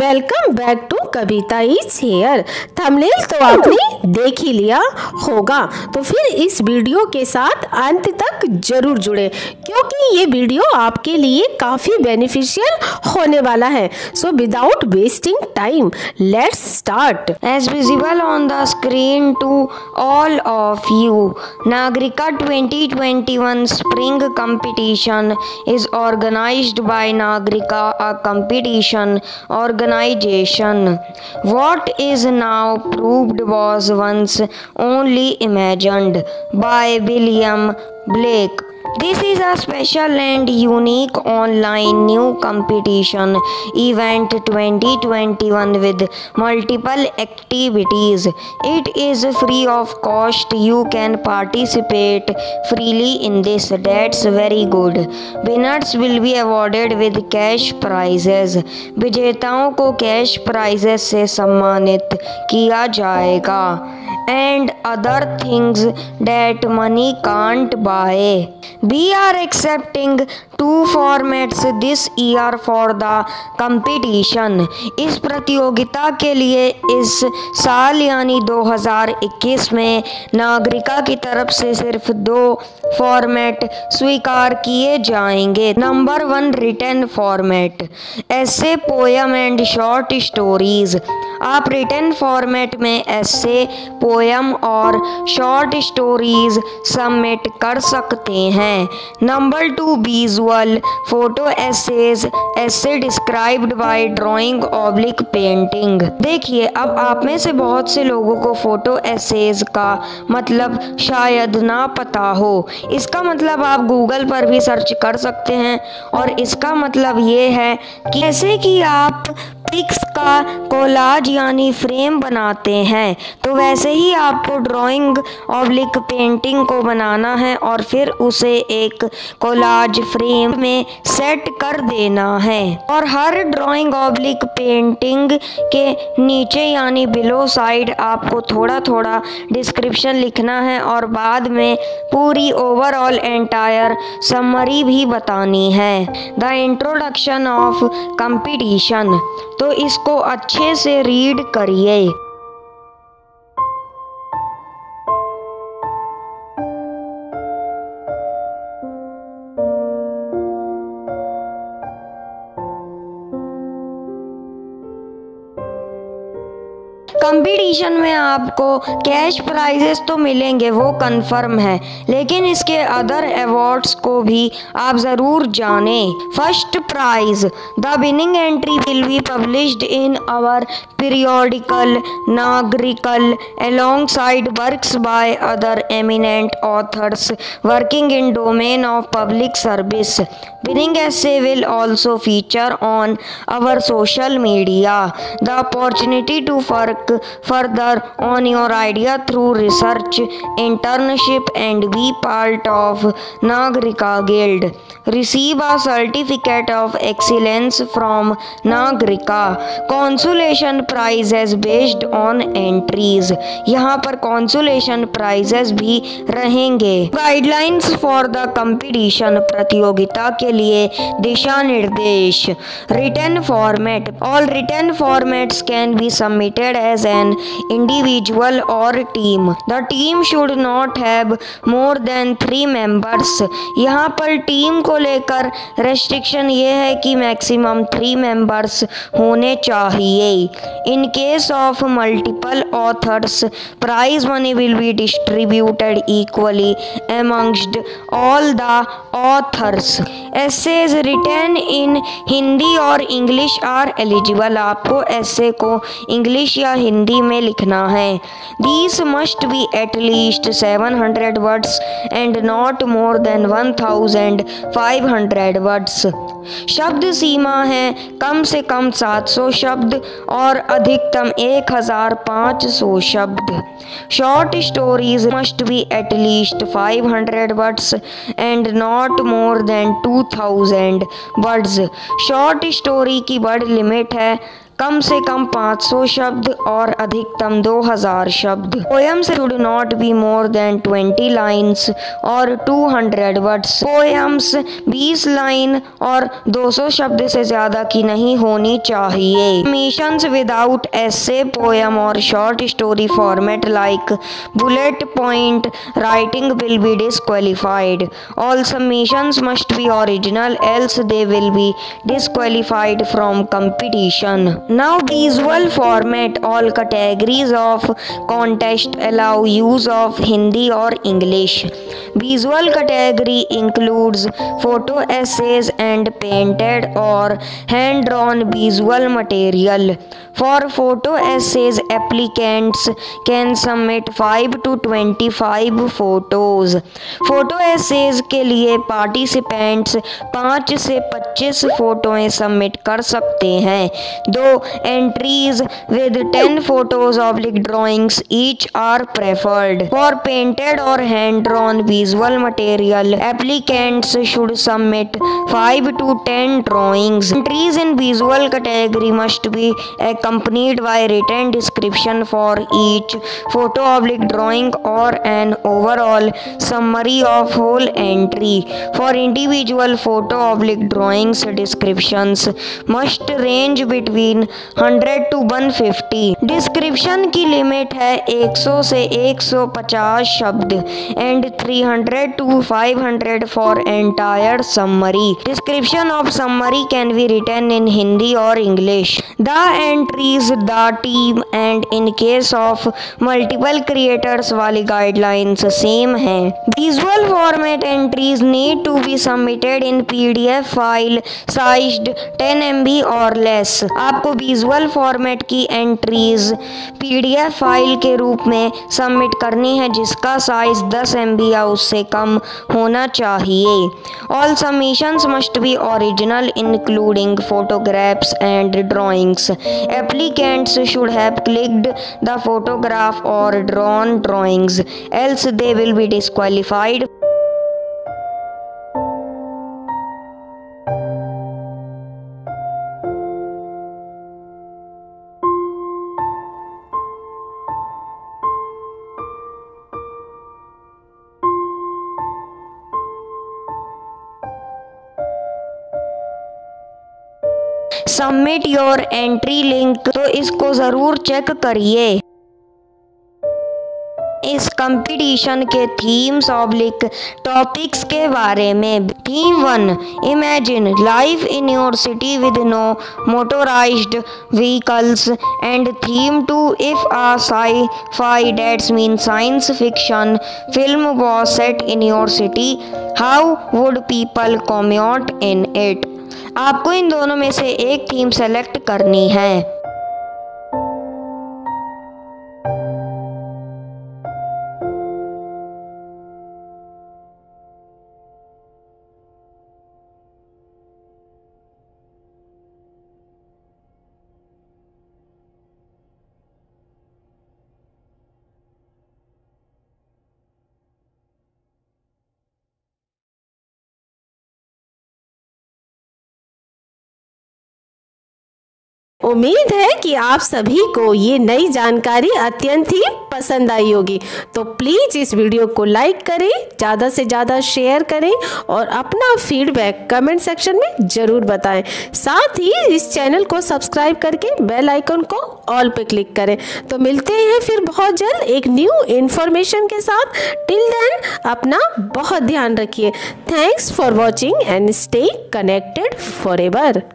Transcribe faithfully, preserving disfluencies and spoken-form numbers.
Welcome back to Kavita is here. Thumbnail तो आपने देख ही लिया होगा, तो फिर इस वीडियो के साथ अंत तक जरूर जुड़े क्योंकि ये वीडियो आपके लिए काफ़ी बेनिफिशियल होने वाला है। So without wasting time let's start. As visible on the screen to all of you, Nagarika twenty twenty one spring competition is organised by Nagarika, a competition organization what is now proved was once only imagined by William Blake. This is a special and unique online new competition event twenty twenty-one with multiple activities. It is free of cost. You can participate freely in this. That's very good. Winners will be awarded with cash prizes. विजेताओं को cash prizes से सम्मानित किया जाएगा and other things that money can't buy. We are accepting two formats this year for the competition. इस प्रतियोगिता के लिए इस साल यानी दो हज़ार इक्कीस में नागरिका की तरफ से सिर्फ दो फॉर्मेट स्वीकार किए जाएंगे। Number one written format, essay poem and short stories. आप रिटन फॉर्मेट में ऐसे पोयम और शॉर्ट स्टोरीज सबमिट कर सकते हैं। Number two visual, photo essays, as described by drawing oblique painting. देखिए, अब आप में से बहुत से लोगों को फोटो एसेज का मतलब शायद ना पता हो। इसका मतलब आप गूगल पर भी सर्च कर सकते हैं और इसका मतलब ये है कि जैसे कि आप पिक्स का कोलाज यानी फ्रेम बनाते हैं, तो वैसे ही आपको ड्राइंग ऑब्लिक पेंटिंग को बनाना है और फिर उसे एक कोलाज फ्रेम में सेट कर देना है। और हर ड्राइंग ऑब्लिक पेंटिंग के नीचे यानी बिलो साइड आपको थोड़ा थोड़ा डिस्क्रिप्शन लिखना है और बाद में पूरी ओवरऑल एंटायर समरी भी बतानी है। द इंट्रोडक्शन ऑफ कंपटीशन, तो इसको अच्छे से रीड करिए। कंपटीशन में आपको कैश प्राइजेस तो मिलेंगे, वो कंफर्म है, लेकिन इसके अदर अवार्ड्स को भी आप ज़रूर जानें। First prize, the winning entry will be published in our periodical नागरिकल alongside works by other eminent authors working in domain of public service. Winning essay will also feature on our social media. The opportunity to work further on your idea through research, internship, and be part of Nagrika Guild. Receive a certificate of excellence from Nagrika. Consolation prizes based on entries. यहाँ पर consolation prizes भी रहेंगे. Guidelines for the competition, प्रतियोगिता के लिए दिशा निर्देश। Written format, all written formats can be submitted as an individual और team. The team should not have more than three members. यहाँ पर टीम को लेकर रेस्ट्रिक्शन ये है कि मैक्सिमम थ्री मेंबर्स होने चाहिए। In case of multiple authors prize money will be distributed equally amongst all the authors. Essays written in Hindi और इंग्लिश आर एलिजिबल। आपको एसे को इंग्लिश या हिंदी में लिखना है। These must be at least seven hundred words and not more than one thousand five hundred words. शब्द सीमा है कम से कम सात सौ शब्द और अधिकतम एक हज़ार पाँच सौ शब्द। Short stories must be at least five hundred words and not more than two thousand words. Short story की वर्ड लिमिट है कम से कम पाँच सौ शब्द और अधिकतम दो हज़ार शब्ड। Poems should not be more than twenty lines or two hundred words. Poems बीस लाइन और दो सौ शब्द से ज़्यादा की नहीं होनी चाहिए। मिशंस विदाउट एसे, पोएम और short story format like bullet point writing will be disqualified. All submissions must be original else they will be disqualified from competition. Now visual format, all categories of contest allow use of Hindi or English. Visual category includes photo essays and painted or hand drawn visual material. For photo essays, applicants can submit five to twenty-five photos. Photo essays के लिए participants पाँच से पच्चीस फोटोएं submit कर सकते हैं। दो entries with ten photos oblique drawings each are preferred. For painted और hand drawn visual material applicants should submit five to ten drawings. Entries in visual category must be accompanied by written description for each photo oblique drawing or an overall summary of whole entry. For individual photo oblique drawings descriptions must range between one hundred to one hundred fifty. description की limit है one hundred से one hundred fifty शब्द and three hundred to five hundred for entire summary. description of summary can be written in Hindi or English. the entries, the team and in case of multiple creators वाली guidelines same हैं। visual format entries need to be submitted in P D F file sized ten M B or less। आपको visual format की entries PDF file के रूप में submit करनी है जिसका साइज दस एम बी या उससे कम होना चाहिए। All submissions must be original including photographs and drawings. Applicants should have clicked the photograph or drawn drawings, else they will be disqualified. Some your entry link, तो इसको ज़रूर चेक करिए। इस कंपटीशन के थीम्स ऑब्लिक टॉपिक्स के बारे में। Theme one, imagine life in your city with no motorised vehicles and theme two, if a sci-fi that's mean science fiction film was set in your city how would people commute in it. आपको इन दोनों में से एक theme select करनी है। उम्मीद है कि आप सभी को ये नई जानकारी अत्यंत ही पसंद आई होगी, तो प्लीज़ इस वीडियो को लाइक करें, ज़्यादा से ज़्यादा शेयर करें और अपना फीडबैक कमेंट सेक्शन में ज़रूर बताएं। साथ ही इस चैनल को सब्सक्राइब करके बेल आइकन को ऑल पे क्लिक करें। तो मिलते हैं फिर बहुत जल्द एक न्यू इन्फॉर्मेशन के साथ। टिल देन अपना बहुत ध्यान रखिए। Thanks for watching and stay connected for ever.